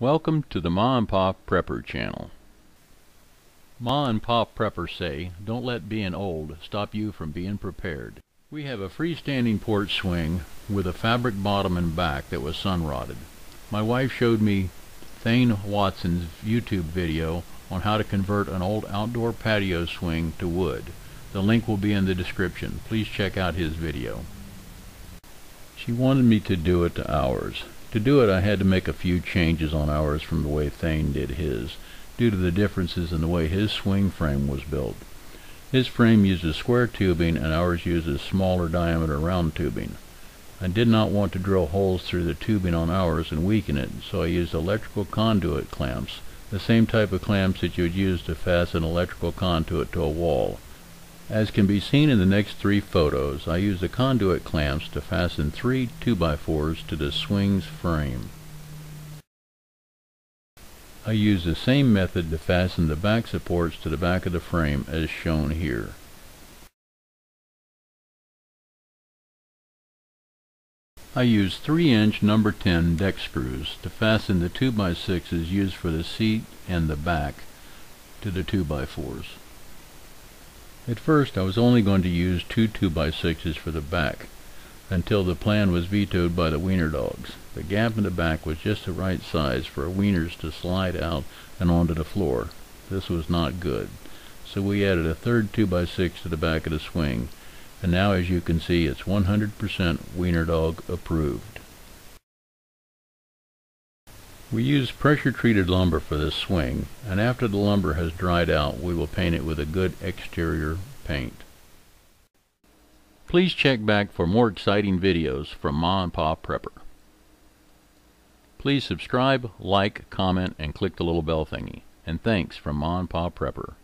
Welcome to the Ma and Pa Prepper channel. Ma and Pa Prepper say, don't let being old stop you from being prepared. We have a freestanding porch swing with a fabric bottom and back that was sun-rotted. My wife showed me Thane Walton's YouTube video on how to convert an old outdoor patio swing to wood. The link will be in the description. Please check out his video. She wanted me to do it to ours. To do it, I had to make a few changes on ours from the way Thane did his, due to the differences in the way his swing frame was built. His frame uses square tubing and ours uses smaller diameter round tubing. I did not want to drill holes through the tubing on ours and weaken it, so I used electrical conduit clamps, the same type of clamps that you would use to fasten electrical conduit to a wall. As can be seen in the next three photos, I use the conduit clamps to fasten three 2x4s to the swing's frame. I use the same method to fasten the back supports to the back of the frame as shown here. I use 3-inch number 10 deck screws to fasten the 2x6s used for the seat and the back to the 2x4s. At first I was only going to use two 2x6s for the back, until the plan was vetoed by the wiener dogs. The gap in the back was just the right size for wieners to slide out and onto the floor. This was not good. So we added a third 2x6 to the back of the swing, and now as you can see it's 100% wiener dog approved. We use pressure-treated lumber for this swing, and after the lumber has dried out, we will paint it with a good exterior paint. Please check back for more exciting videos from Ma and Pa Prepper. Please subscribe, like, comment, and click the little bell thingy. And thanks from Ma and Pa Prepper.